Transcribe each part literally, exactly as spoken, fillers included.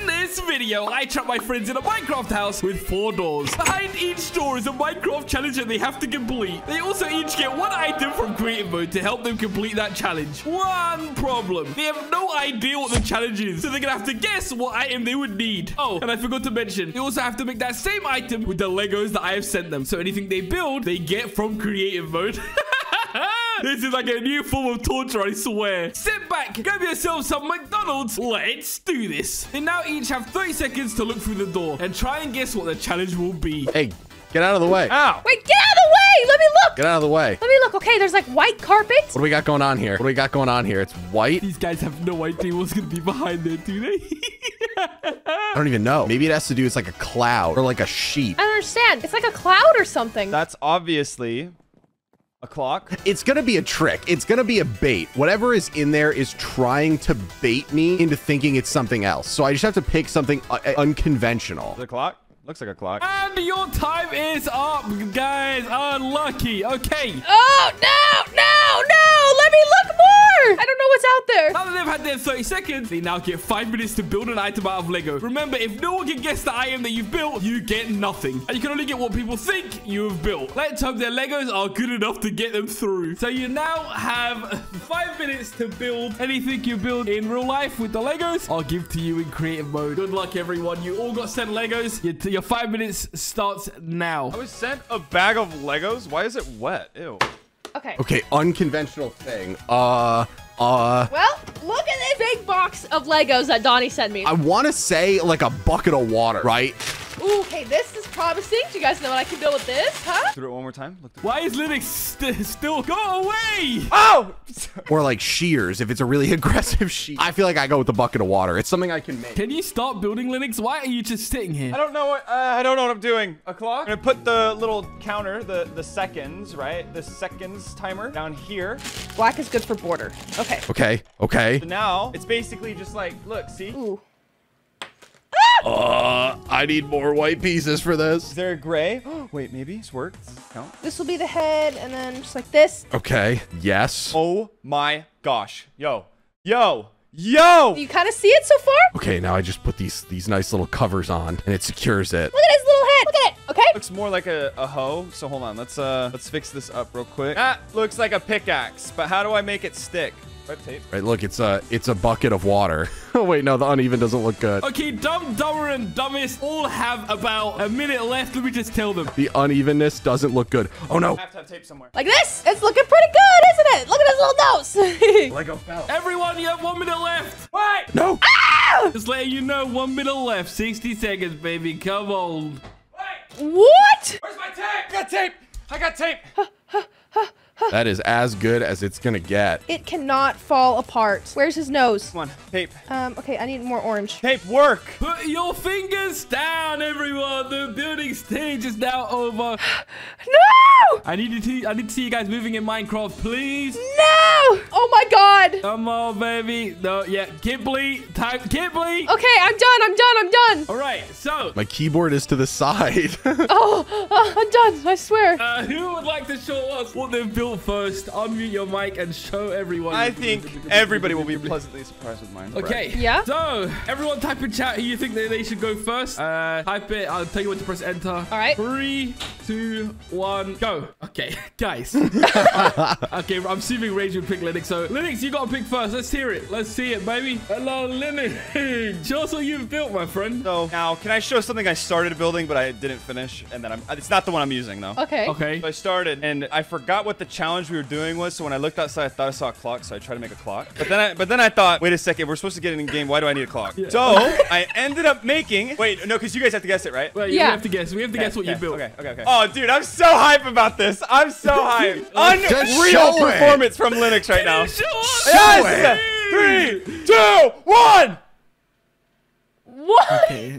In this video, I trap my friends in a Minecraft house with four doors. Behind each door is a Minecraft challenge that they have to complete. They also each get one item from creative mode to help them complete that challenge. One problem. They have no idea what the challenge is, so they're gonna have to guess what item they would need. Oh, and I forgot to mention, they also have to make that same item with the Legos that I have sent them. So anything they build, they get from creative mode. This is like a new form of torture, I swear. Sit back, grab yourself some McDonald's. Let's do this. They now each have thirty seconds to look through the door and try and guess what the challenge will be. Hey, get out of the way. Ow. Wait, get out of the way. Let me look. Get out of the way. Let me look. Okay, there's like white carpet. What do we got going on here? What do we got going on here? It's white. These guys have no idea what's going to be behind there, do they? I don't even know. Maybe it has to do with like a cloud or like a sheet. I don't understand. It's like a cloud or something. That's obviously... a clock? It's gonna be a trick. It's gonna be a bait. Whatever is in there is trying to bait me into thinking it's something else. So I just have to pick something unconventional. The clock? Looks like a clock. And your time is up, guys. Unlucky. Okay. Oh, no, no, no. Let me look more. I don't know what's out there. Now that they've had their thirty seconds, they now get five minutes to build an item out of Lego. Remember, if no one can guess the item that you've built, you get nothing. And you can only get what people think you have built. Let's hope their Legos are good enough to get them through. So you now have five minutes to build anything you build in real life with the Legos. I'll give to you in creative mode. Good luck, everyone. You all got sent Legos. You're Your five minutes starts now. I was sent a bag of Legos. Why is it wet? Ew. Okay. Okay, unconventional thing. Uh, uh. Well, look at this big box of Legos that Donnie sent me. I want to say like a bucket of water, right? Ooh, okay, this is promising. Do you guys know what I can build with this, huh? Do it one more time. Look. Why is Linux st still... Go away! Oh! Or like shears, if it's a really aggressive shear. I feel like I go with the bucket of water. It's something I can make. Can you stop building, Linux? Why are you just sitting here? I don't know what... Uh, I don't know what I'm doing. A clock? I'm gonna put the little counter, the, the seconds, right? The seconds timer down here. Black is good for border. Okay. Okay. Okay. So now, it's basically just like... Look, see? Ooh. Uh, I need more white pieces for this. Is there a gray? Oh, wait, maybe it's worked. No. This will be the head and then just like this. Okay. Yes. Oh my gosh. Yo, yo, yo. You kind of see it so far? Okay. Now I just put these, these nice little covers on and it secures it. Look at his little head. Look at it. Okay. Looks more like a, a hoe. So hold on. Let's, uh, let's fix this up real quick. That looks like a pickaxe, but how do I make it stick? Red tape. Right, look, it's a, it's a bucket of water. Oh, wait, no, the uneven doesn't look good. Okay, dumb, dumber, and dumbest all have about a minute left. Let me just tell them. The unevenness doesn't look good. Oh, no. I have to have tape somewhere. Like this? It's looking pretty good, isn't it? Look at his little nose. Lego fell. Everyone, you have one minute left. Wait. No. Ah! Just letting you know, one minute left. sixty seconds, baby. Come on. Wait. What? Where's my tape? I got tape. I got tape. That is as good as it's gonna get. It cannot fall apart. Where's his nose? Come on, tape. Um, okay, I need more orange. Tape, work! Put your fingers down, everyone! The building stage is now over. No! I need to see, I need to see you guys moving in Minecraft, please. No! Oh my god! Come on, baby. No, yeah, Kipley, type Kipley! Okay, I'm done, I'm done, I'm done! Alright, so... My keyboard is to the side. Oh, oh, I'm done, I swear. Uh, who would like to show us what they've built? First, unmute your mic and show everyone. I think everybody will be pleasantly surprised with mine. Okay. Right. Yeah. So, everyone type in chat who you think that they should go first. Uh, type it. I'll tell you when to press enter. All right. Three, two, one, go. Okay, guys. Okay, I'm assuming Rage would pick Linux. So, Linux, you got to pick first. Let's hear it. Let's see it, baby. Hello, Linux. Show us what you've built, my friend. So, now, can I show something I started building, but I didn't finish? And then I'm, it's not the one I'm using, though. Okay. Okay. So I started, and I forgot what the challenge we were doing was, so when I looked outside, I thought I saw a clock, so I tried to make a clock. But then I, but then I thought, wait a second, we're supposed to get in the game. Why do I need a clock? Yeah. So I ended up making. Wait, no, because you guys have to guess it, right? Well, yeah, we have to guess. We have to okay, guess what okay, you built. Okay, okay, okay. Oh, dude, I'm so hype about this. I'm so hype. Unreal performance it. From Linux right now. Show yes! It. Three, two, one. What? Okay.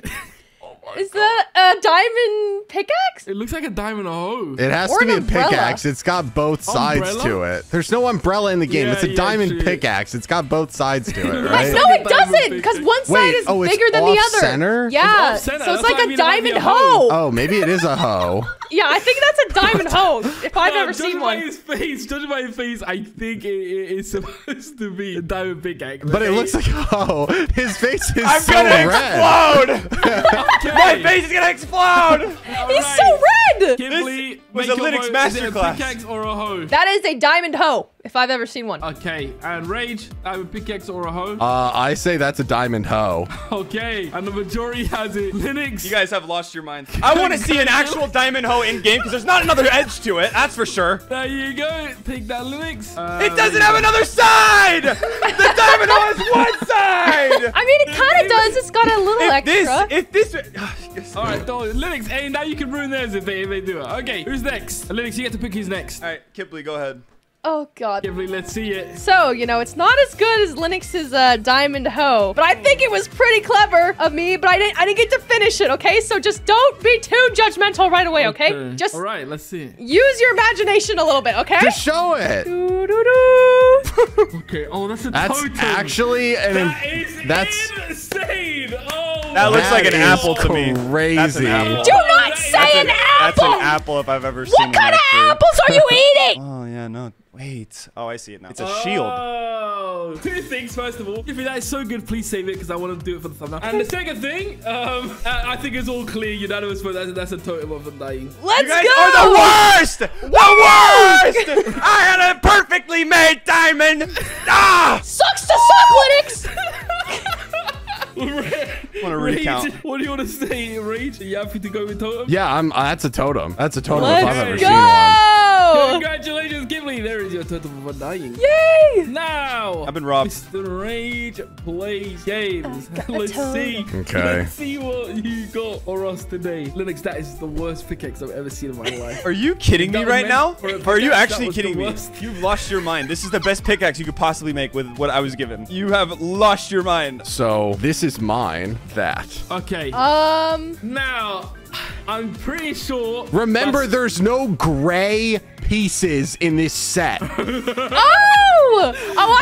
Oh my God. Is that a diamond pickaxe? It looks like a diamond hoe. It has or to be a umbrella. pickaxe. It's got both sides umbrella? to it. There's no umbrella in the game. Yeah, it's a yeah, diamond geez. pickaxe. It's got both sides to it, right? No, it doesn't, because one side Wait, is oh, bigger than the other. Center? Yeah, it's so it's that's like a I mean, diamond hoe. hoe. Oh, maybe it is a hoe. Yeah, I think that's a diamond hoe, if I've no, ever seen one. Judging by his face, judging by his face, I think it, it is supposed to be a diamond pickaxe. But it looks like a hoe. His face is I'm so red. I'm gonna explode! Okay. My face is gonna explode! He's right. so red! Kipley, this was a Linux masterclass. A pickaxe or a hoe? That is a diamond hoe, if I've ever seen one. Okay, and Rage, diamond pickaxe or a hoe? Uh, I say that's a diamond hoe. Okay, and the majority has it. Linux. You guys have lost your mind. I want to see an actual diamond hoe in game because there's not another edge to it. That's for sure. There you go. Take that, Linux. Uh, it doesn't have another side. The diamond hoe has one side. I mean, it kind of does. It's got a little if extra. This, if this All right, Linux, hey, now you can ruin theirs if they, if they do it. Okay, who's next? Linux, you get to pick who's next. All right, Kipley, go ahead. Oh, God. Ghibli, let's see it. So, you know, it's not as good as Linux's uh, diamond hoe, but I think it was pretty clever of me, but I didn't I didn't get to finish it, okay? So just don't be too judgmental right away, okay? okay? Just All right, let's see it. Use your imagination a little bit, okay? Just show it. Doo, doo, doo. Okay, oh, that's a that's totem. That's actually an... That is that's insane. Oh, that looks that like an apple to me. Crazy. That's an apple. Do not oh, say an, an apple. That's an apple if I've ever seen one. What kind of apples are you eating? Oh, yeah, no. Wait. Oh, I see it now. It's a oh. shield. Two things. First of all, if that is so good, please save it because I want to do it for the thumbnail. And the second thing, um, I think it's all clear. Unanimous vote. That's, that's a totem of the dying. Let's you guys go. Are the worst. The worst. I had a perfectly made diamond. Ah! Sucks to suck, Linux. Want to recount. What do you want to say, Rage? Are you happy to go with totem? Yeah, I'm. Uh, that's a totem. That's a totem Let's if I've ever go! seen one. Congratulations, Ghibli. There is your totem for dying. Yay! Now, I've been robbed. Mister Rage plays games. Let's see. Okay. Let's see what you got for us today. Linux, that is the worst pickaxe I've ever seen in my life. Are you kidding me right now? Are you actually kidding me? You've lost your mind. This is the best pickaxe you could possibly make with what I was given. You have lost your mind. So, this is mine. That. Okay. Um. Now, I'm pretty sure. Remember, there's no gray pieces in this set. oh! Oh, I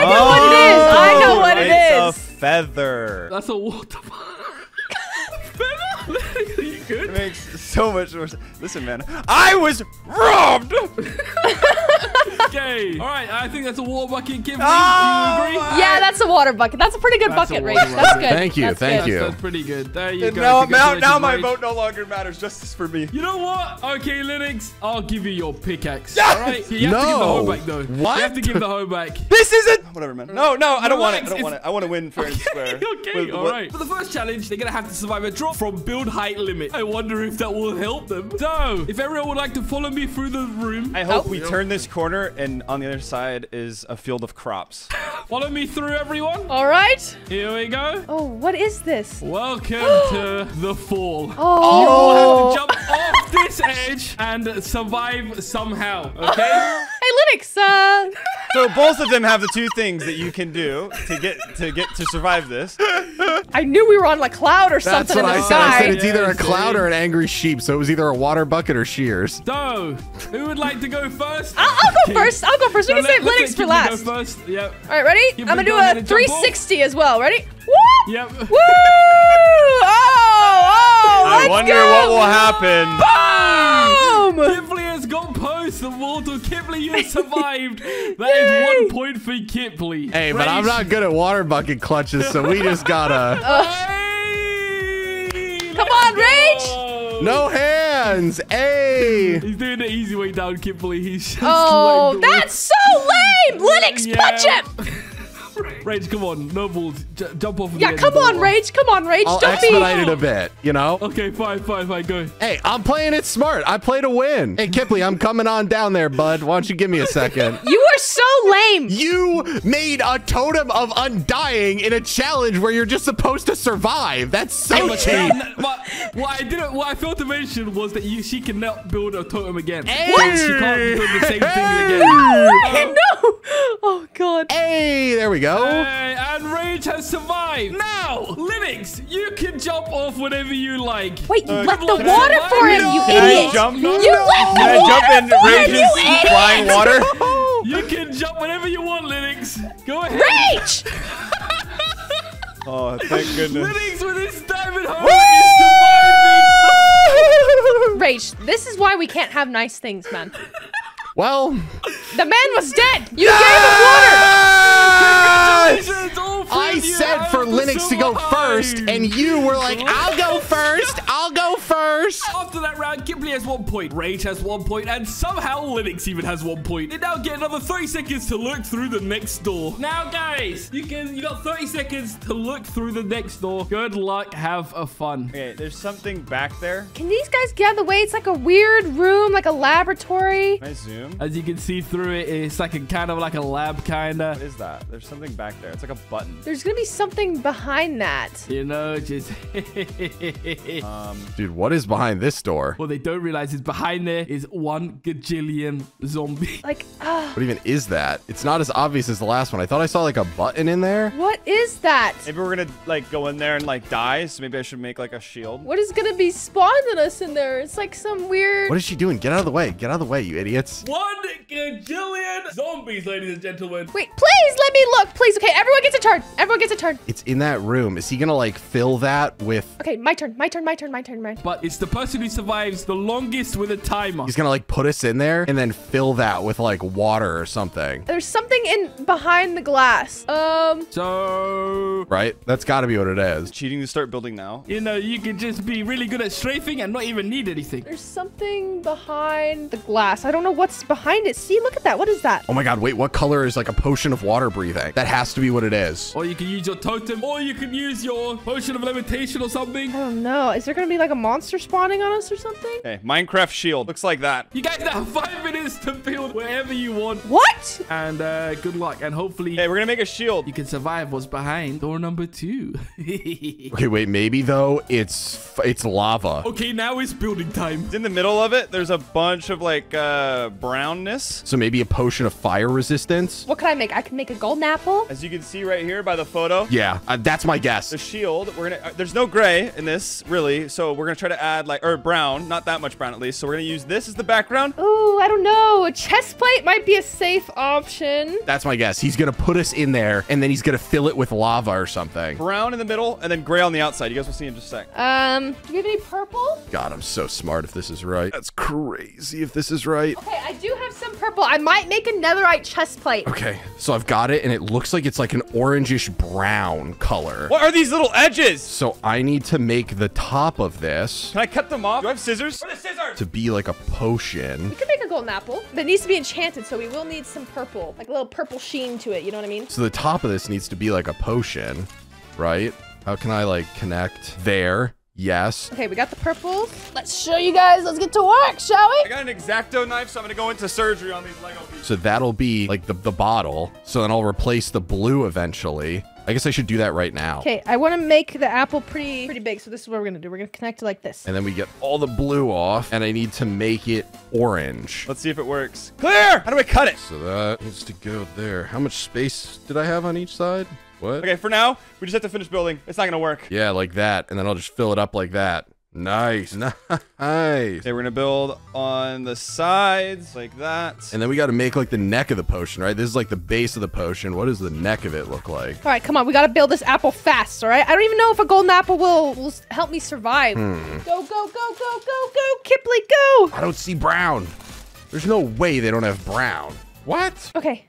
know oh, what it is. I know what it is. It's a feather. That's a waterfall. Feather? Are you good? It makes so much more sense. Listen, man. I was robbed. Okay. All right. I think that's a water bucket. Give me. Oh, do you agree? Yeah, that's a water bucket. That's a pretty good that's bucket, Rage. Bucket. That's good. Thank you. That's thank good. you. That's, that's pretty good. There you and go. Now, now, now my vote no longer matters. Justice for me. You know what? Okay, Linux. I'll give you your pickaxe. Yes! All right. You have no. to give the hoe back, though. What? You have to give the hoe back. This isn't. Whatever, man. No, no. I don't no, want Linux, it. I don't want it. I want to win fair and square. Okay. All right. For the first challenge, they're going to have to survive a drop from build height limit. I wonder if that will help them. So, if everyone would like to follow me through the room. I hope we turn this corner and on the other side is a field of crops. Follow me through, everyone. All right. Here we go. Oh, what is this? Welcome to the fall. Oh. You all have to jump off this edge and survive somehow, okay? Hey, Linux. Uh... So both of them have the two things that you can do to get to get to survive this. I knew we were on like cloud or That's something in the I sky. That's what I said. I said it's yeah, either a cloud or an angry sheep, so it was either a water bucket or shears. So, who would like to go first? I'll, I'll go first. I'll go first. We so can let, save Linux for Kipley last. Go first. Yep. All right, ready? Kipley, I'm gonna do a three sixty as well. Ready? Whoop! Yep. Woo! Oh! Oh! I let's wonder go. what will happen. Boom! Kipley has got posts and water. Kipley, you survived. That Yay. is one point for Kipley. Hey, Rage. But I'm not good at water bucket clutches, so we just gotta. Hey, come on, Rage! Go. No hands. Hey! He's doing the easy way down, Kipley. He's just oh, that's way. so lame. Linux, yeah. punch him. Rage, come on. No balls. J jump off of Yeah, the come on, Rage. Come on, Rage. I'll Don't be. I'll expedite it a bit, you know? Okay, fine, fine, fine. Go. Hey, I'm playing it smart. I play to win. Hey, Kipley, I'm coming on down there, bud. Why don't you give me a second? You are so lame. You made a totem of undying in a challenge where you're just supposed to survive. That's so hey, cheap. But, but, what I didn't, what I failed to mention was that you, she cannot build a totem again. Hey. What? She can't build the same hey. thing again. No, right, um, no. Oh, God. Hey, there we go. Hey. And Rage has survived. Now, Linux, you can jump off whenever you like. Wait, you uh, left the water for him, you idiot. You left the water for him, you idiot. Flying water. You can jump whenever you want, Linux. Go ahead. Rage! Oh, thank goodness. Linux with his diamond heart is surviving. Rage, this is why we can't have nice things, man. Well, the man was dead. You no! gave him water. I said for Linux to go first, and you were like, I'll go first. I'll go first. After that round, Kipley has one point. Rage has one point, and somehow Linux even has one point. They now get another thirty seconds to look through the next door. Now, guys, you can you got thirty seconds to look through the next door. Good luck. Have a fun. Okay, there's something back there. Can these guys get out of the way? It's like a weird room, like a laboratory. Can I zoom? As you can see through it, it's like a kind of like a lab kinda. What is that? There's something back there. It's like a button. There's gonna be something behind that. You know, just um, dude, what is behind this door? Well, they don't realize is behind there is one gajillion zombies. Like, uh, what even is that? It's not as obvious as the last one. I thought I saw like a button in there. What is that? Maybe we're gonna like go in there and like die. So maybe I should make like a shield. What is gonna be spawning us in there? It's like some weird. What is she doing? Get out of the way! Get out of the way, you idiots! What? One gajillion zombies, ladies and gentlemen. Wait, please let me look, please. Okay, everyone gets a turn. Everyone gets a turn. It's in that room. Is he gonna like fill that with? Okay, my turn, my turn, my turn, my turn, my turn. But it's the person who survives the longest with a timer. He's gonna like put us in there and then fill that with like water or something. There's something in behind the glass. Um. So. Right, that's gotta be what it is. Cheating to start building now. You know, you could just be really good at strafing and not even need anything. There's something behind the glass. I don't know what's behind it. See, look at that. What is that? Oh my god, wait, what color is like a potion of water breathing? That has to be what it is. Or you can use your totem, or you can use your potion of levitation or something. I don't know. Is there gonna be like a monster spawning on us or something? Hey, Minecraft shield looks like that. You guys have five minutes to build wherever you want. What? And uh good luck, and hopefully, hey, we're gonna make a shield. You can survive what's behind door number two. Okay, wait, maybe though it's it's lava. Okay, now it's building time. In the middle of it, there's a bunch of like uh brownness. So maybe a potion of fire resistance. What can I make? I can make a golden apple. As you can see right here by the photo. Yeah, uh, that's my guess. The shield, we're gonna, uh, there's no gray in this really. So we're gonna try to add like, or brown, not that much brown at least. So we're gonna use this as the background. Oh, I don't know. A chest plate might be a safe option. That's my guess. He's gonna put us in there and then he's gonna fill it with lava or something. Brown in the middle and then gray on the outside. You guys will see in just a sec. Um, do we have any purple? God, I'm so smart if this is right. That's crazy if this is right. Okay, I do have some purple. I might make a netherite chest plate. Okay, so I've got it, and it looks like it's like an orangish brown color. What are these little edges? So I need to make the top of this. Can I cut them off? Do I have scissors? Where are the scissors? To be like a potion. We can make a golden apple. That needs to be enchanted, so we will need some purple, like a little purple sheen to it. You know what I mean? So the top of this needs to be like a potion, right? How can I like connect there? Yes. Okay, we got the purple. Let's show you guys. Let's get to work, shall we? I got an X-Acto knife, so I'm going to go into surgery on these Lego pieces. So that'll be like the, the bottle. So then I'll replace the blue eventually. I guess I should do that right now. Okay, I want to make the apple pretty pretty big. So this is what we're going to do. We're going to connect it like this. And then we get all the blue off, and I need to make it orange. Let's see if it works. Clear! How do I cut it? So that needs to go there. How much space did I have on each side? What? Okay, for now, we just have to finish building. It's not gonna work. Yeah, like that, and then I'll just fill it up like that. Nice, nice. Okay, we're gonna build on the sides like that. And then we gotta make like the neck of the potion, right? This is like the base of the potion. What does the neck of it look like? All right, come on, we gotta build this apple fast, all right? I don't even know if a golden apple will, will help me survive. Hmm. Go, go, go, go, go, go, Kipley, go! I don't see brown. There's no way they don't have brown. What? Okay.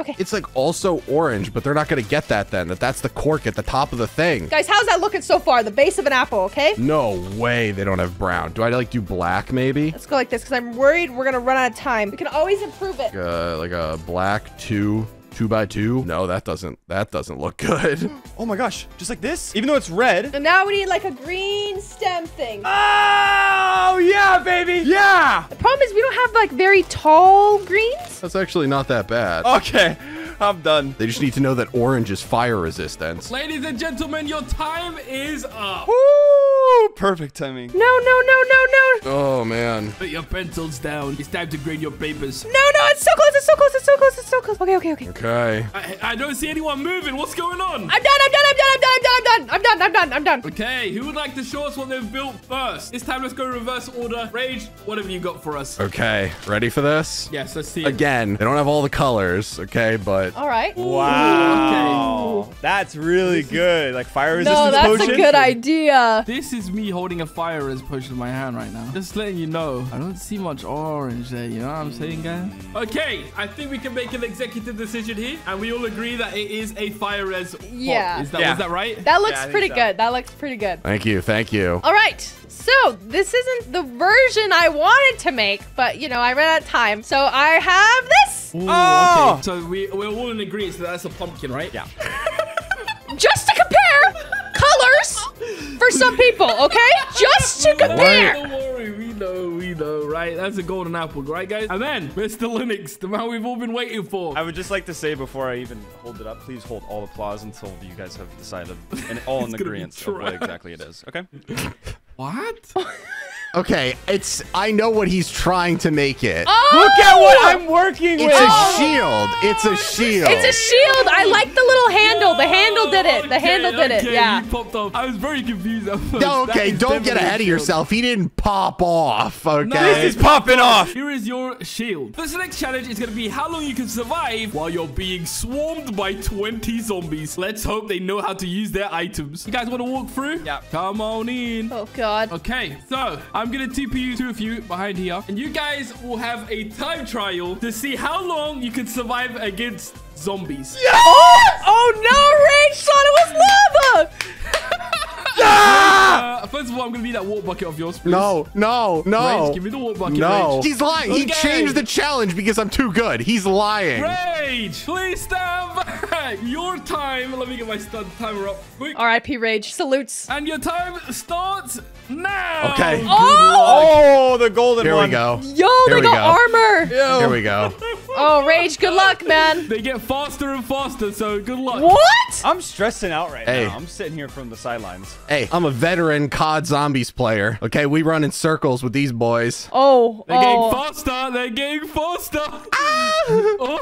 Okay. It's like also orange, but they're not going to get that then. That That's the cork at the top of the thing. Guys, how's that looking so far? The base of an apple, okay? No way they don't have brown. Do I like do black maybe? Let's go like this because I'm worried we're going to run out of time. We can always improve it. Uh, like a black two. Two by two? No, that doesn't, that doesn't look good. Oh my gosh, just like this? Even though it's red. And now we need like a green stem thing. Oh, yeah, baby, yeah. The problem is we don't have like very tall greens. That's actually not that bad. Okay. I'm done. They just need to know that orange is fire resistance. Ladies and gentlemen, your time is up. Woo! Ooh, perfect timing. No, no, no, no, no. Oh, man. Put your pencils down. It's time to grade your papers. No, no, it's so close. It's so close. It's so close. It's so close. Okay, okay, okay. Okay. I, I don't see anyone moving. What's going on? I'm done. I'm done. I'm done. I'm done. I'm done. I'm done. I'm done. I'm done. Okay, who would like to show us what they've built first? This time, let's go reverse order. Rage, what have you got for us? Okay, ready for this? Yes, let's see. Again, they don't have all the colors, okay, but... All right. Wow. Okay. That's really good. Like fire resistance potion? No, that's a good idea. This is me holding a fire resistance potion in my hand right now. Just letting you know, I don't see much orange there. You know what I'm saying, guys? Okay, I think we can make an executive decision here, and we all agree that it is a fire res. Yeah. Is that, yeah. Is that right? That looks yeah, pretty so. good. That looks pretty good. Thank you. Thank you. All right. So this isn't the version I wanted to make, but, you know, I ran out of time. So I have this. Ooh, oh, okay. So we, we're all in agreement that that's a pumpkin, right? Yeah. Just to compare colors for some people, okay? Just to compare. Don't worry, we know, we know, right? That's a golden apple, right, guys? And then, Mister Linux, the man we've all been waiting for. I would just like to say before I even hold it up, please hold all applause until you guys have decided and all in the agreement of what exactly it is, okay? What? Okay, it's, I know what he's trying to make it. Oh! Look at what I'm working with. It's a oh! shield. It's a shield. It's a shield. I like the little handle. Oh, the handle did it. The okay, handle did okay. it. Yeah. He popped off. I was very confused at first. No, okay, don't get ahead of yourself. He didn't pop off, okay? No, this is popping off. Here is your shield. This next challenge is going to be how long you can survive while you're being swarmed by twenty zombies. Let's hope they know how to use their items. You guys want to walk through? Yeah. Come on in. Oh, God. Okay, so... I'm I'm gonna T P you to a few behind here, and you guys will have a time trial to see how long you can survive against zombies. Yes! Oh! Oh no, Rage thought it was lava! Ah! Uh, first of all, I'm gonna need that water bucket of yours, please. No, no, no. Rage, give me the water bucket. No, Rage. He's lying. Okay. He changed the challenge because I'm too good. He's lying. Rage, please stand back. Your time. Let me get my start timer up. Quick. R I P Rage. Salutes. And your time starts now. Okay. Oh, oh the golden Here one. Here we go. Yo, Here they got go. armor. Yo. Here we go. Oh, Rage. Good luck, man. They get faster and faster, so good luck. What? I'm stressing out right hey. now. I'm sitting here from the sidelines. Hey, I'm a veteran C O D Zombies player. Okay, we run in circles with these boys. Oh, they're oh. getting faster. They're getting faster. Ah! Oh.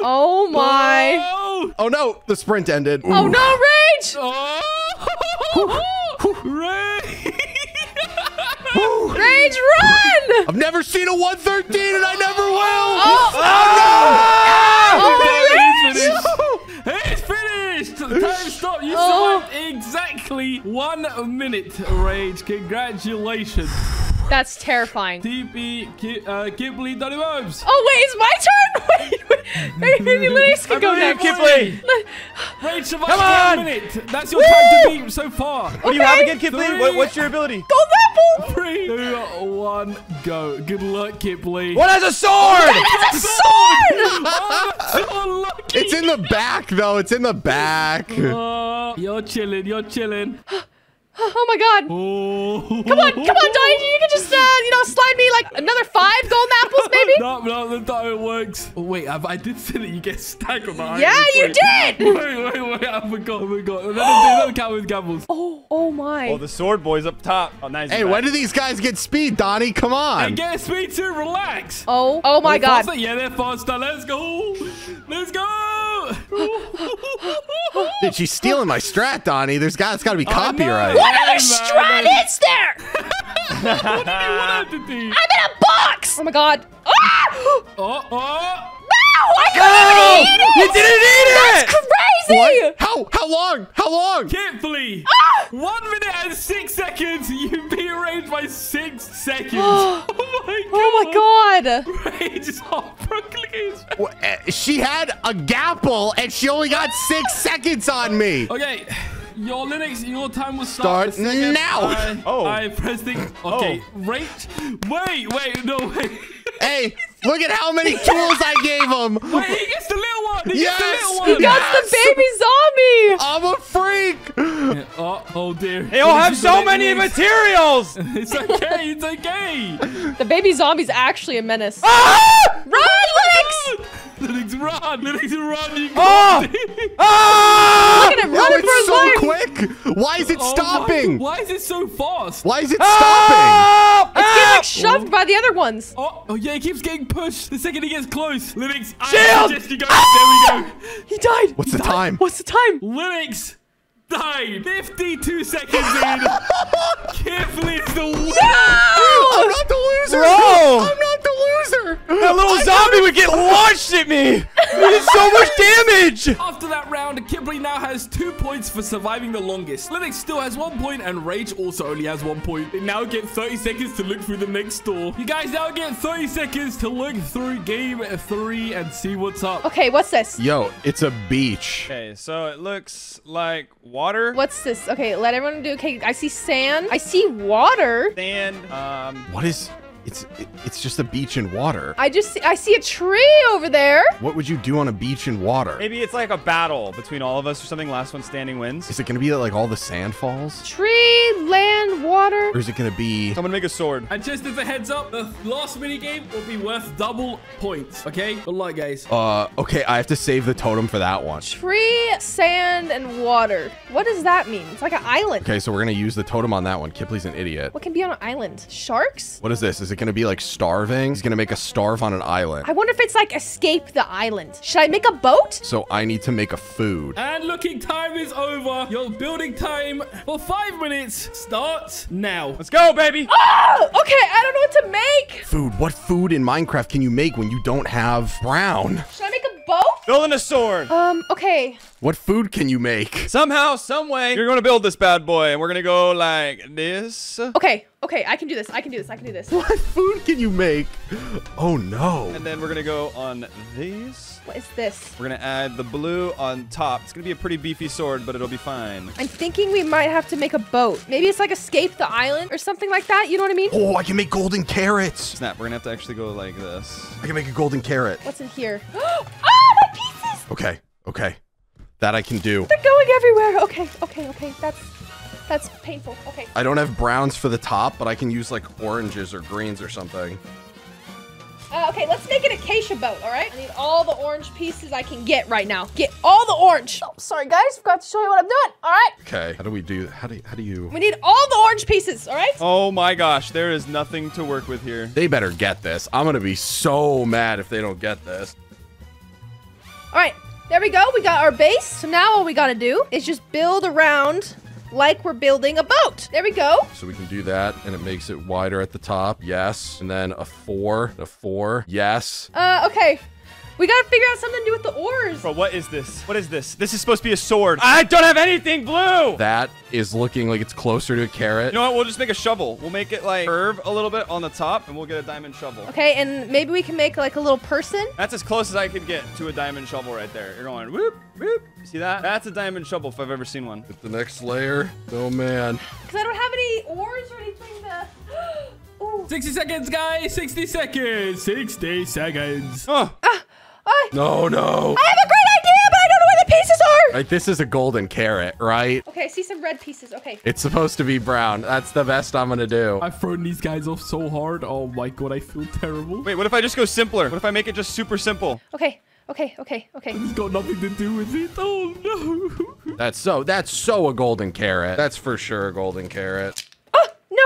oh my! Oh. oh no, the sprint ended. Ooh. Oh no, Rage! Oh. Rage! Rage, run! I've never seen a one thirteen, and I never will. Oh, oh, oh no! Ah! Oh, Rage! Rage! He's finished. Time stop. You oh. survived exactly one minute. Rage, congratulations. That's terrifying. T P uh, Kipley, Doni Bobes. Oh wait, it's my turn. Wait, wait, maybe Linux can I go next. Kipley. Rage, survived Come on. one minute. That's your Woo! time to beat so far. Okay. What do you have again, Kipley? What, what's your ability? Go back. Three, two, one, go. Good luck, Kipley. What has a sword? That has a sword! Oh, so it's in the back, though. It's in the back. Oh, you're chilling. You're chilling. Oh, my God. Oh. Come on. Come on, Donnie. You can just, uh, you know, slide me like another five golden apples, maybe? No, no, that's how it works. Oh, wait, I, I did say that you get staggered. Yeah, you wait. did. Wait, wait, wait. I forgot. I forgot. Another count with gambles. Oh, oh, my. Oh, the sword boy's up top. Oh, nice. Hey, when do these guys get speed, Donnie? Come on. They get speed too. Relax. Oh, oh, my God. Faster? Yeah, they're faster. Let's go. Let's go. Dude, she's stealing my strat, Donnie. There's got, it's got to be copyright. Oh, no. What other strat is there? What do you want to do? I'm in a box. Oh my God. Ah! Oh, oh. No, I couldn't even eat it. You didn't eat it. That's crazy. What? How, how long? How long? Kipley. Ah! One minute and six seconds. You've been arranged by six seconds. Oh, oh my God. Oh my God. Rage is heartbroken. Well, uh, she had a gapple and she only got six seconds on me. Okay. Your Linux, your time will start, start now. Uh, oh, I pressed it. Okay, oh. Rage. Wait, wait, no, wait. Hey, look at how many tools I gave him. Wait, he gets the little one. He yes, gets the little one. He got yes. the baby zombie. I'm a freak. Yeah. Oh, oh dear. They all have so many materials. It's okay. It's okay. The baby zombie's actually a menace. Ah! Run, Linux. Linux, run! Linux, run! You oh! Ah! Look at him running oh, for his so life! Quick! Why is it oh, stopping? Why, why is it so fast? Why is it ah! stopping? It's getting like, shoved oh. by the other ones. Oh, oh, yeah, it keeps getting pushed the second he gets close. Linux, I suggest you go. Ah! There we go. He died. What's he the died? time? What's the time? Linux died. fifty-two seconds, dude. Kipley is the winner. No! I'm not the loser. Bro. I'm not the loser. That little I zombie would get launched at me. We did so much damage! After that round, Kipley now has two points for surviving the longest. Linux still has one point, and Rage also only has one point. They now get thirty seconds to look through the next door. You guys now get thirty seconds to look through game three and see what's up. Okay, what's this? Yo, it's a beach. Okay, so it looks like water. What's this? Okay, let everyone do... Okay, I see sand. I see water. Sand. Um, what is... It's it's just a beach and water. I just see, I see a tree over there. What would you do on a beach and water? Maybe it's like a battle between all of us or something. Last one standing wins. Is it gonna be like all the sand falls? Tree, land, water. Or is it gonna be? I'm gonna make a sword. And just as a heads up, the last mini game will be worth double points. Okay, good luck, guys. Uh, okay, I have to save the totem for that one. Tree, sand, and water. What does that mean? It's like an island. Okay, so we're gonna use the totem on that one. Kipley's an idiot. What can be on an island? Sharks? What is this? Is it gonna be like starving? He's gonna make us starve on an island. I wonder if it's like escape the island. Should I make a boat? So I need to make a food. And looking time is over. Your building time for five minutes starts now. Let's go, baby. Oh, okay. I don't know what to make. Food. What food in Minecraft can you make when you don't have brown? Should I make a boat? Building a sword. Um, okay. What food can you make? Somehow, some way, you're gonna build this bad boy, and we're gonna go like this. Okay. Okay, I can do this. I can do this. I can do this. What food can you make? Oh, no. And then we're going to go on these. What is this? We're going to add the blue on top. It's going to be a pretty beefy sword, but it'll be fine. I'm thinking we might have to make a boat. Maybe it's like escape the island or something like that. You know what I mean? Oh, I can make golden carrots. Snap. We're going to have to actually go like this. I can make a golden carrot. What's in here? Oh, my pieces. Okay. Okay. That I can do. They're going everywhere. Okay. Okay. Okay. That's... That's painful. Okay. I don't have browns for the top, but I can use like oranges or greens or something. Uh, okay, let's make an acacia boat, all right? I need all the orange pieces I can get right now. Get all the orange. Oh, sorry, guys. Forgot to show you what I'm doing, all right? Okay. How do we do? How do, how do you? We need all the orange pieces, all right? Oh, my gosh. There is nothing to work with here. They better get this. I'm going to be so mad if they don't get this. All right. There we go. We got our base. So now all we got to do is just build around... like we're building a boat. There we go. So we can do that, and it makes it wider at the top. Yes. And then a four, a four. Yes. Uh, okay. We gotta figure out something to do with the oars. Bro, what is this? What is this? This is supposed to be a sword. I don't have anything blue. That is looking like it's closer to a carrot. You know what? We'll just make a shovel. We'll make it like curve a little bit on the top, and we'll get a diamond shovel. Okay, and maybe we can make like a little person. That's as close as I could get to a diamond shovel right there. You're going whoop, whoop. See that? That's a diamond shovel if I've ever seen one. Hit the next layer. Oh, man. Because I don't have any oars or anything to... Ooh. sixty seconds, guys. sixty seconds. sixty seconds. Oh. Ah. I, no, no. I have a great idea, but I don't know where the pieces are. Like, this is a golden carrot, right? Okay, I see some red pieces. Okay. It's supposed to be brown. That's the best I'm going to do. I've thrown these guys off so hard. Oh, my God. I feel terrible. Wait, what if I just go simpler? What if I make it just super simple? Okay. Okay, okay, okay. It's got nothing to do with it. Oh, no. That's so, that's so a golden carrot. That's for sure a golden carrot.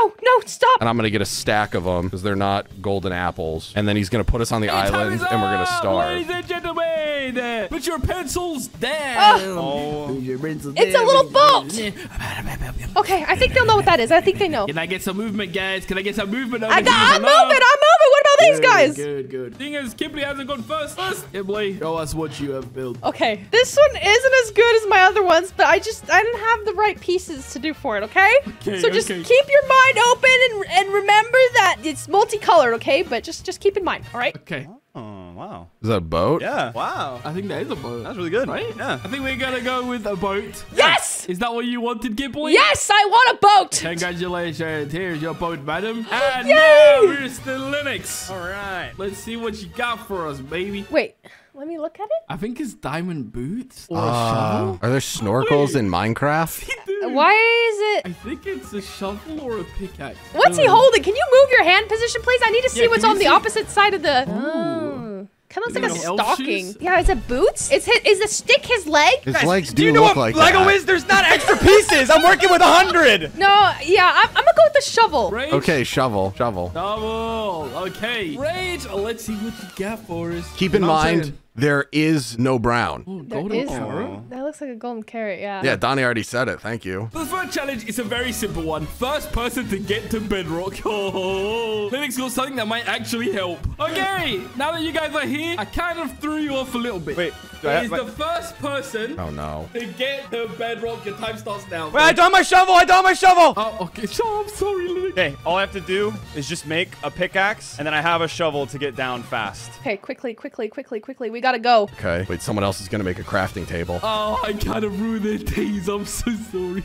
No, no, stop. And I'm going to get a stack of them because they're not golden apples. And then he's going to put us on the island and we're going to starve. Ladies and gentlemen, put your pencils down. Oh. Oh. It's a little boat. Okay, I think they'll know what that is. I think they know. Can I get some movement, guys? Can I get some movement? Over I got, I'm moving. I'm moving. What about these good, guys? Good, good. Thing is, Kipley hasn't gone first. First, Kipley, show us what you have built. Okay, this one isn't as good as my other ones, but I just, I didn't have the right pieces to do for it, okay? Okay, so just okay. keep your mind open and, and remember that it's multicolored, okay? But just just keep in mind, all right? Okay. Oh, wow. Is that a boat? Yeah. Wow. I think that is a boat. That's really good, right? Yeah. I think we're going to go with a boat. Yes! Is that what you wanted, Kipley? Yes, I want a boat! Congratulations. Here's your boat, madam. And yay! Now here's the Linux. All right. Let's see what you got for us, baby. Wait. Let me look at it. I think it's diamond boots or uh, a shovel. Are there snorkels Wait. in Minecraft? Why is it? I think it's a shovel or a pickaxe. What's um, he holding? Can you move your hand position, please? I need to see yeah, what's on see? the opposite side of the... Oh. Kind of looks like a stocking. Yeah, is it boots? Is his, is the stick his leg? His Guys, legs do, do you know look what like Lego that. Is? There's not extra pieces. I'm working with a hundred. No, yeah, I'm, I'm gonna go with the shovel. Rage. Okay, shovel, shovel. Shovel. Okay. Rage. Oh, let's see what you got for us. Keep in mind. Saying. There is no brown. Ooh, there is no, that looks like a golden carrot, yeah. Yeah, Donnie already said it. Thank you. The first challenge is a very simple one. First person to get to bedrock. Oh, Linux got something that might actually help. Okay, now that you guys are here, I kind of threw you off a little bit. Wait. He's the first person oh, no. to get to bedrock. Your time starts now. Wait, I don't have my shovel. I don't have my shovel. Oh, okay. So, I'm sorry, Linux. Okay, all I have to do is just make a pickaxe, and then I have a shovel to get down fast. Okay, quickly, quickly, quickly, quickly. We got gotta go. Okay. Wait, someone else is gonna make a crafting table. Oh, I kind of ruined their days. I'm so sorry.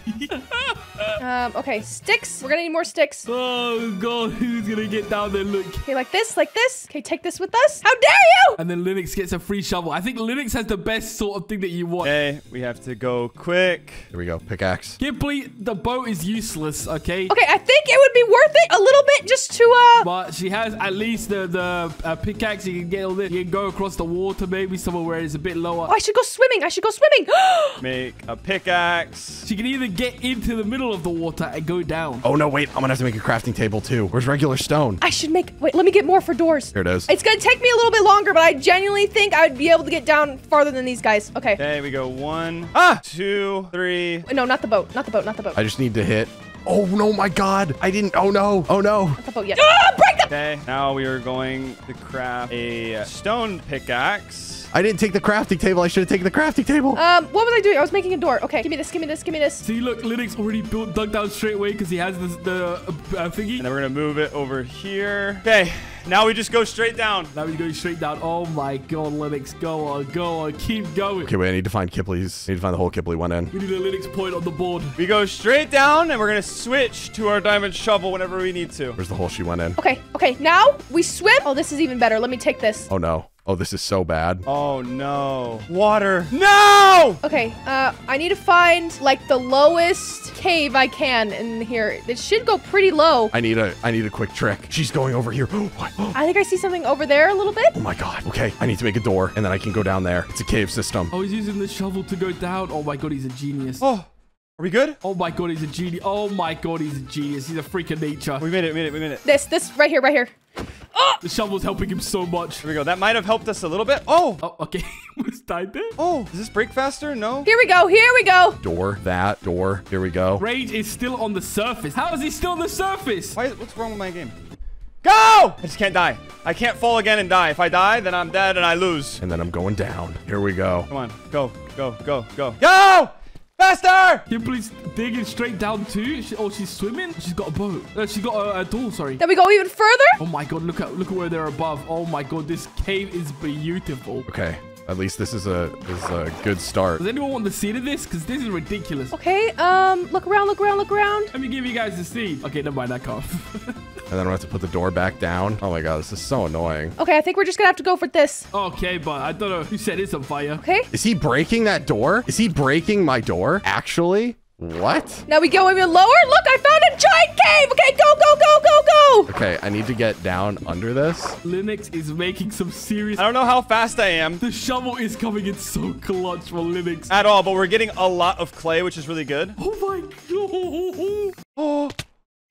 um, okay, sticks. We're gonna need more sticks. Oh god, who's gonna get down there? Look. Okay, like this, like this. Okay, take this with us. How dare you! And then Linux gets a free shovel. I think Linux has the best sort of thing that you want. Okay, we have to go quick. Here we go. Pickaxe. Ghibli, the boat is useless, okay? Okay, I think it would be worth it a little bit just to uh but she has at least the the uh, pickaxe. You can get all this. You can go across the water. Maybe somewhere where it's a bit lower. Oh, I should go swimming. I should go swimming. Make a pickaxe. She can either get into the middle of the water and go down. Oh, no, wait. I'm going to have to make a crafting table, too. Where's regular stone? I should make... Wait, let me get more for doors. Here it is. It's going to take me a little bit longer, but I genuinely think I would be able to get down farther than these guys. Okay. There we go. One, ah! two, three. No, not the boat. Not the boat. Not the boat. I just need to hit... Oh, no, my God. I didn't. Oh, no. Oh, no. Not the boat yet. Ah, break the... Okay, now we are going to craft a stone pickaxe. I didn't take the crafting table. I should have taken the crafting table. Um, what was I doing? I was making a door. Okay, give me this. Give me this. Give me this. See, look, Linux already built, dug down straight away because he has this, the uh, thingy. And then we're going to move it over here. Okay, now we just go straight down. Now we go straight down. Oh, my God, Linux. Go on, go on. Keep going. Okay, wait, I need to find Kipley's. I need to find the whole Kipley one in. We need a Linux point on the board. We go straight down, and we're going to switch to our diamond shovel whenever we need to. Where's the hole she went in? Okay, okay, now we swim. Oh, this is even better. Let me take this. Oh, no. Oh, this is so bad. Oh, no. Water. No! Okay, uh, I need to find, like, the lowest cave I can in here. It should go pretty low. I need a, I need a quick trick. She's going over here. I think I see something over there a little bit. Oh, my God. Okay, I need to make a door, and then I can go down there. It's a cave system. Oh, he's using the shovel to go down. Oh, my God, he's a genius. Oh. Are we good? Oh my God, he's a genius. Oh my God, he's a genius. He's a freak of nature. We made it, we made it, we made it. This, this, right here, right here. Oh! The shovel's helping him so much. Here we go. That might have helped us a little bit. Oh! Oh, okay. We just died there. Oh, does this break faster? No. Here we go, here we go. Door, that, door. Here we go. Rage is still on the surface. How is he still on the surface? Why, what's wrong with my game? Go! I just can't die. I can't fall again and die. If I die, then I'm dead and I lose. And then I'm going down. Here we go. Come on. Go, go, go, go. Go! Faster! Kipley's digging straight down too. She, oh, she's swimming. She's got a boat. Uh, she's got a, a door. Sorry. Then we go even further. Oh my God! Look at look at where they're above. Oh my God! This cave is beautiful. Okay. At least this is a this is a good start. Does anyone want the seed of this? Because this is ridiculous. Okay. Um. Look around. Look around. Look around. Let me give you guys the seed. Okay. Never mind. I can't. And then I have to put the door back down. Oh my God, this is so annoying. Okay, I think we're just gonna have to go for this. Okay, but I don't know who set this on fire. Okay. Is he breaking that door? Is he breaking my door? Actually, what? Now we go even lower. Look, I found a giant cave. Okay, go, go, go, go, go. Okay, I need to get down under this. Linux is making some serious... I don't know how fast I am. The shovel is coming in so clutch for Linux. At all, but we're getting a lot of clay, which is really good. Oh my God. Oh.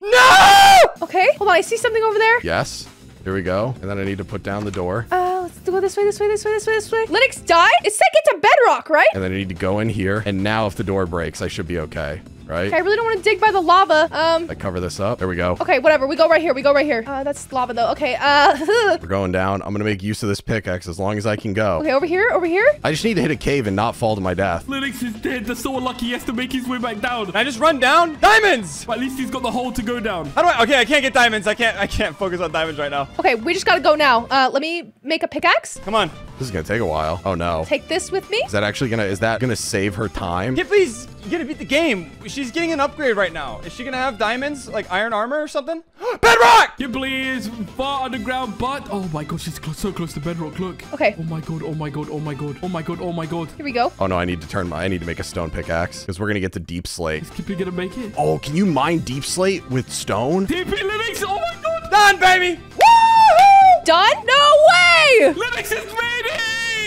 No! Okay, hold on. I see something over there. Yes. Here we go. And then I need to put down the door. Uh, let's go this way, this way, this way, this way, this way. Linux died? It said get to bedrock, right? And then I need to go in here. And now if the door breaks, I should be okay, right? Okay, I really don't want to dig by the lava. Um, I cover this up. There we go. Okay, whatever. We go right here. We go right here. Uh, that's lava though. Okay. Uh, we're going down. I'm going to make use of this pickaxe as long as I can go. Okay, over here, over here. I just need to hit a cave and not fall to my death. Linux is dead. That's so unlucky. He has to make his way back down. Can I just run down? Diamonds! But at least he's got the hole to go down. How do I? Okay, I can't get diamonds. I can't, I can't focus on diamonds right now. Okay, we just got to go now. Uh, let me make a pickaxe. Come on. This is going to take a while. Oh no. Take this with me. Is that actually going to, is that going to save her time? Yeah, please. You gotta beat the game. She's getting an upgrade right now. Is she gonna have diamonds, like iron armor or something? Bedrock! Ghibli is far underground, but oh my God, she's close, so close to bedrock. Look. Okay. Oh my God. Oh my God. Oh my God. Oh my God. Oh my God. Here we go. Oh no, I need to turn my. I need to make a stone pickaxe because we're gonna get to deep slate. Is Ghibli gonna make it? Oh, can you mine deep slate with stone? Deep Linux. Oh my God. Done, baby. Woo! Done? No way! way! Linux has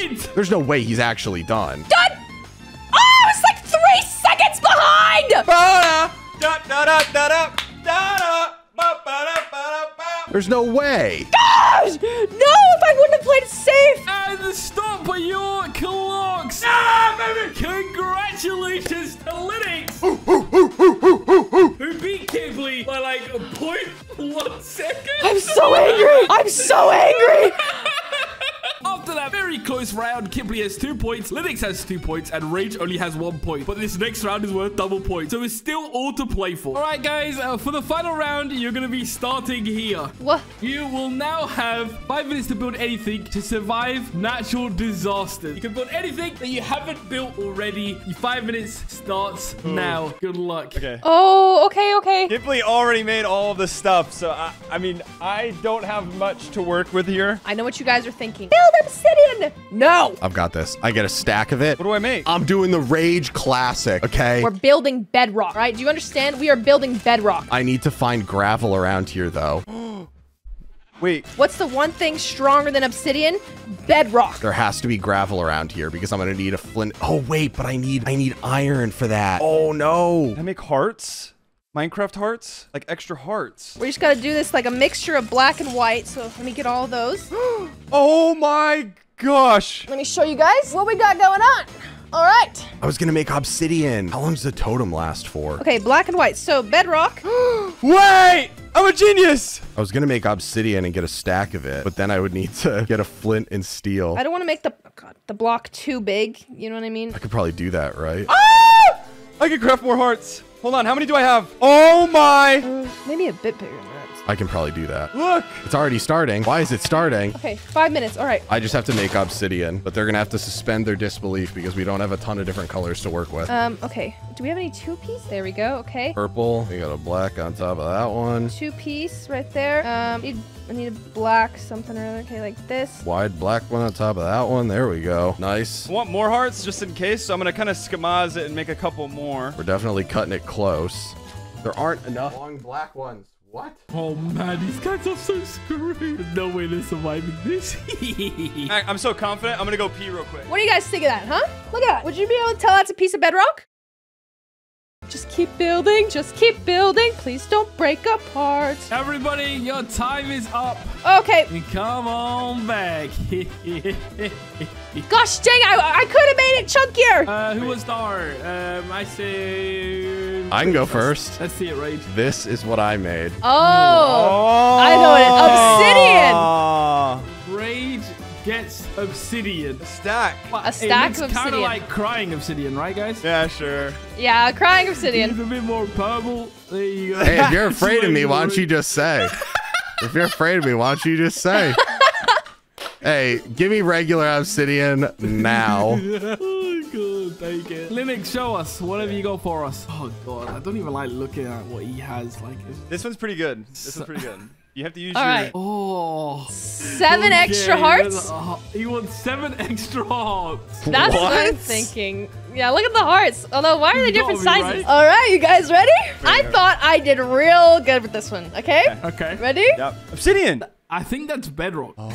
made it! There's no way he's actually done. Done! Oh, it's like three seconds behind! Ba-da, da, da, da, da, da, da, ba, ba, da, ba, da, ba. There's no way. Gosh! No, if I wouldn't have played it safe! And stop by your clocks! Ah, baby! Congratulations to Linux! Ooh, ooh, ooh, ooh, ooh, ooh, ooh. Who beat Kipley by like point one second? I'm so angry! I'm so angry! After that very close round, Kipley has two points, Linux has two points, and Rage only has one point. But this next round is worth double points, so it's still all to play for. All right, guys, uh, for the final round, you're going to be starting here. What? You will now have five minutes to build anything to survive natural disasters. You can build anything that you haven't built already. Your five minutes starts Ooh. now. Good luck. Okay. Oh, okay, okay. Kipley already made all of the stuff, so I, I mean, I don't have much to work with here. I know what you guys are thinking. Build obsidian. No, I've got this. I get a stack of it. What do I make? I'm doing the Rage classic. Okay, we're building bedrock, right? Do you understand? We are building bedrock. I need to find gravel around here though. Wait, what's the one thing stronger than obsidian? Bedrock. There has to be gravel around here because I'm gonna need a flint. Oh wait, but I need I need iron for that. Oh no. Can I make hearts? Minecraft hearts? Like extra hearts. We just gotta do this like a mixture of black and white. So let me get all those. Oh my gosh. Let me show you guys what we got going on. All right. I was gonna make obsidian. How long does the totem last for? Okay, black and white. So bedrock. Wait, I'm a genius. I was gonna make obsidian and get a stack of it, but then I would need to get a flint and steel. I don't wanna make the, oh God, the block too big. You know what I mean? I could probably do that, right? Oh! I could craft more hearts. Hold on, how many do I have? Oh my! Uh, maybe a bit bigger than that. I can probably do that. Look! It's already starting. Why is it starting? Okay, five minutes, all right. I just have to make obsidian, but they're gonna have to suspend their disbelief because we don't have a ton of different colors to work with. Um, okay, do we have any two-piece? There we go, okay. Purple, we got a black on top of that one. Two-piece right there. Um, need, I need a black something or other, okay, like this. Wide black one on top of that one, there we go. Nice. I want more hearts just in case, so I'm gonna kind of skamaz it and make a couple more. We're definitely cutting it close. There aren't enough long black ones. What? Oh man, these guys are so screwed. There's no way they're surviving this. I'm so confident. I'm gonna go pee real quick. What do you guys think of that, huh? Look at that. Would you be able to tell that's a piece of bedrock? Just keep building. Just keep building. Please don't break apart. Everybody, your time is up. Okay. Come on back. Gosh dang, I, I could have made it chunkier. Uh, who was star? Um, I say... I can go first. Let's see it, Rage. This is what I made. Oh, oh. I know it. Obsidian. Rage gets obsidian. A stack. Well, a stack of obsidian. It's kind of like crying obsidian, right, guys? Yeah, sure. Yeah, crying obsidian. It's a bit more purple. There you go. Hey, if you're afraid of me, why don't you just say? If you're afraid of me, why don't you just say? Hey, give me regular obsidian now. Take it. Linux, show us whatever you got for us. Oh god, I don't even like looking at what he has. Like this one's pretty good. This so one's pretty good. You have to use all your right. Oh, seven okay. extra hearts. He wants seven extra hearts. That's what, what I'm thinking. Yeah, look at the hearts. Although, why are they different sizes? Right. All right, you guys ready? Fair. I thought I did real good with this one. Okay. Okay. Ready? Yep. Obsidian. I think that's bedrock. Oh,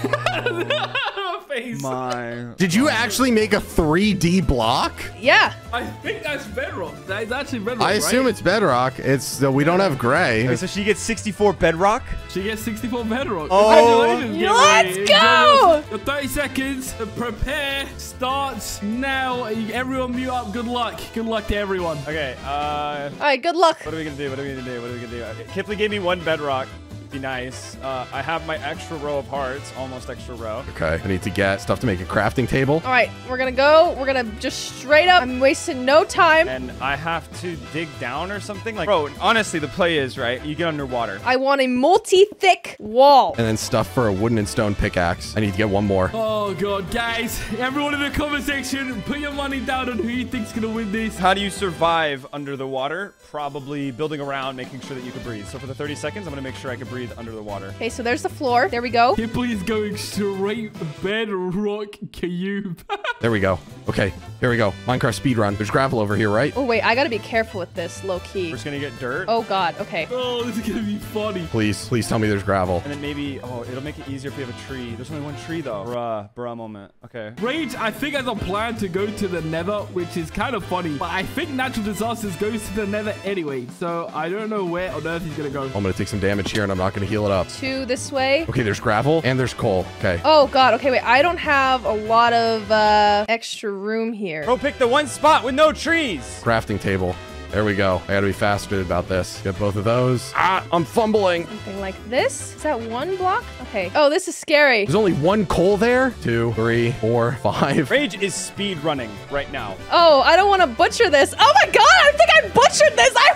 face. My. Did you actually make a three D block? Yeah. I think that's bedrock. That is actually bedrock. I assume right? it's bedrock. It's uh, we don't have gray. Okay, so she gets sixty-four bedrock. She gets sixty-four bedrock. Oh, let's go! Your thirty seconds. To prepare. Starts now. Everyone, mute up. Good luck. Good luck to everyone. Okay. Uh, All right. Good luck. What are we gonna do? What are we gonna do? What are we gonna do? Okay, Kipley gave me one bedrock. Be nice. Uh, I have my extra row of hearts, almost extra row. Okay, I need to get stuff to make a crafting table. All right, we're gonna go. We're gonna just straight up. I'm wasting no time. And I have to dig down or something. Like, bro, honestly, the play is right. You get underwater. I want a multi-thick wall. And then stuff for a wooden and stone pickaxe. I need to get one more. Oh god, guys! Everyone in the comment section, put your money down on who you think's gonna win this. How do you survive under the water? Probably building around, making sure that you can breathe. So for the thirty seconds, I'm gonna make sure I can breathe under the water. Okay, so there's the floor. There we go. Kipley is going straight bedrock cube. There we go. Okay, here we go. Minecraft speedrun. There's gravel over here, right? Oh, wait. I gotta be careful with this, low-key. We're just gonna get dirt. Oh, God. Okay. Oh, this is gonna be funny. Please, please tell me there's gravel. And then maybe... Oh, it'll make it easier if we have a tree. There's only one tree, though. Bruh. Bruh moment. Okay. Rage, I think, has a plan to go to the nether, which is kind of funny. But I think natural disasters goes to the nether anyway. So I don't know where on earth he's gonna go. I'm gonna take some damage here, and I'm not gonna heal it up. Two this way. Okay, there's gravel, and there's coal. Okay. Oh, God. Okay, wait. I don't have a lot of uh, extra room here. Go pick the one spot with no trees. Crafting table. There we go. I gotta be faster about this. Get both of those. Ah, I'm fumbling. Something like this. Is that one block? Okay. Oh, this is scary. There's only one coal there. Two, three, four, five. Rage is speed running right now. Oh, I don't want to butcher this. Oh my God, I think I butchered this. I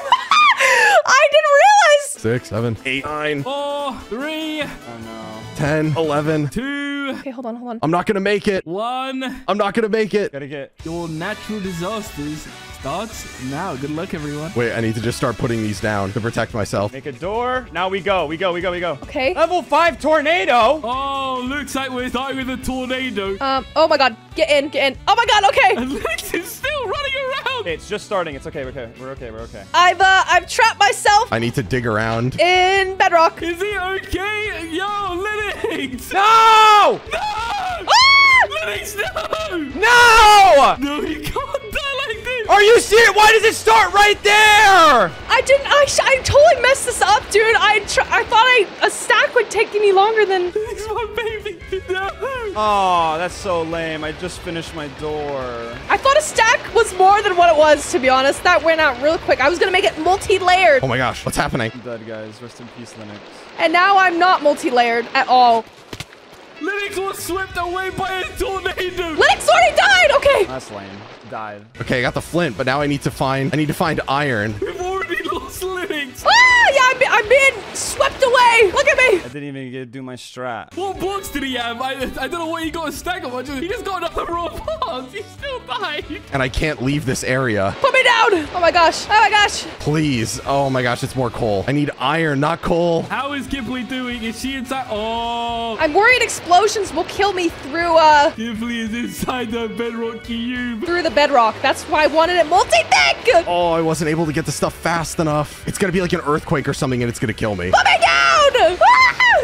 I didn't realize. Six, seven, eight, nine, four, three. Oh no. Ten, eleven, two. Okay, hold on, hold on. I'm not gonna make it. One. I'm not gonna make it. Gotta get your natural disasters starts now. Good luck, everyone. Wait, I need to just start putting these down to protect myself. Make a door. Now we go. We go. We go. We go. Okay. Level five tornado. Oh, looks like we're starting with a tornado. Um. Oh my God. Get in. Get in. Oh my God. Okay. And Lex is still running around. Okay, it's just starting. It's okay. We're okay. We're okay. We're okay. I've uh I've trapped myself. I need to dig around in bedrock. Is he okay? Yo, Linux. No. No! Ah! Linux, no! No! No, you can't die like this! Are you serious? Why does it start right there? I didn't... I, sh I totally messed this up, dude. I tr I thought I, a stack would take me longer than... Linux, my baby. No. Oh, that's so lame. I just finished my door. I thought a stack was more than what it was, to be honest. That went out real quick. I was going to make it multi-layered. Oh, my gosh. What's happening? I'm dead, guys. Rest in peace, Linux. And now I'm not multi-layered at all. Linux was swept away by a tornado. Linux already died. Okay. That's lame. Died. Okay, I got the flint, but now I need to find. I need to find iron. We've already lost Linux. Ah, yeah, I'm, be I'm being swept away. Look at me. I didn't even get to do my strat. What blocks did he have? I, I don't know what he got a stack of. I just, he just got another raw box. He still died. And I can't leave this area. Put me down. Oh my gosh. Oh my gosh. Please. Oh my gosh, it's more coal. I need iron, not coal. How is Kipley doing? Is she inside? Oh. I'm worried. Explosions will kill me through uh Ghibli is inside the bedrock cube. Through the bedrock. That's why I wanted it multi-thick. Oh, I wasn't able to get the stuff fast enough. It's gonna be like an earthquake or something and it's gonna kill me. Put me down! Ah!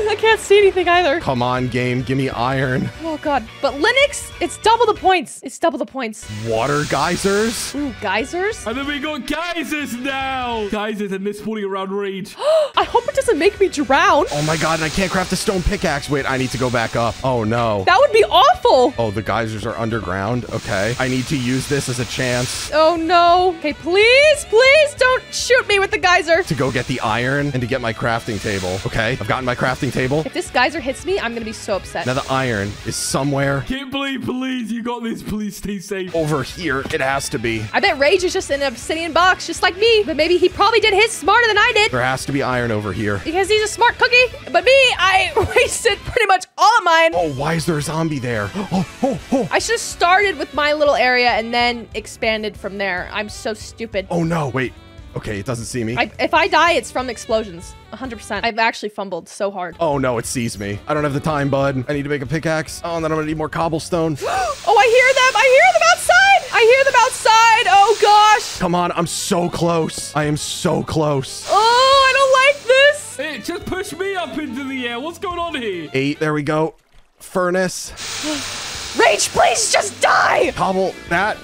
I can't see anything either. Come on, game, give me iron. Oh God. But Linux, it's double the points. It's double the points. Water geysers. Ooh, geysers? And then we got geysers now. Geysers and this falling around Rage. I hope it doesn't make me drown. Oh my God, and I can't craft a stone pickaxe. Wait, I need to go back up. Oh no. That would be awful. Oh, the geysers are underground. Okay. I need to use this as a chance. Oh no. Okay, please, please don't shoot me with the geyser. To go get the iron and to get my crafting table. Okay. I've gotten my crafting table. If this geyser hits me, I'm going to be so upset. Now the iron is somewhere. Kipley, please. You got this. Please stay safe. Over here. It has to be. I bet Rage is just in an obsidian box just like me, but maybe he probably did his smarter than I did. There has to be iron over here. Because he's a smart cookie, but me, I wasted pretty much all of mine. Oh, why is there a zombie there? Oh, oh, oh. I should have started with my little area and then expanded from there. I'm so stupid. Oh, no. Wait. Okay, it doesn't see me. I, if I die, it's from explosions. one hundred percent. I've actually fumbled so hard. Oh, no, it sees me. I don't have the time, bud. I need to make a pickaxe. Oh, and then I'm going to need more cobblestone. Oh, I hear them. I hear them outside. I hear them outside. Oh, gosh. Come on. I'm so close. I am so close. Oh, I don't like this. Hey, just push me up into the air. What's going on here? Eight. There we go. Furnace. Rage, please just die. Cobble that.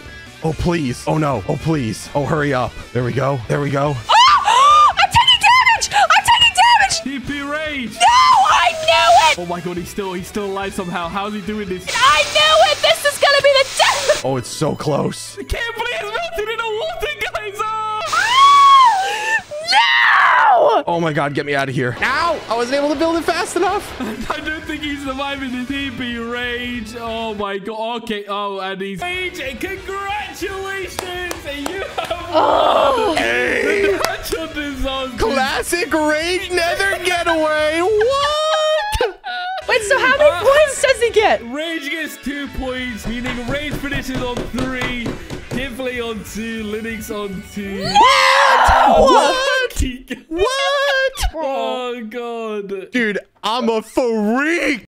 Oh, please. Oh, no. Oh, please. Oh, hurry up. There we go. There we go. Oh! I'm taking damage! I'm taking damage! T P Rage! No! I knew it! Oh, my God. He's still, he's still alive somehow. How's he doing this? I knew it! This is gonna be the death! Oh, it's so close. The Kipley is melted in a water geyser! Ah! No! Oh, my God. Get me out of here. Ow! I wasn't able to build it fast enough. I don't think he's surviving this. T P Rage. Oh, my God. Okay. Oh, and he's... Rage, congrats! Congratulations! You have won! Oh, hey. Classic Rage Nether Getaway! What? Wait, so how many uh, points does he get? Rage gets two points, meaning Rage finishes on three, Kipley on two, Linux on two. No! Oh, what? What? What? Oh, God. Dude, I'm a freak!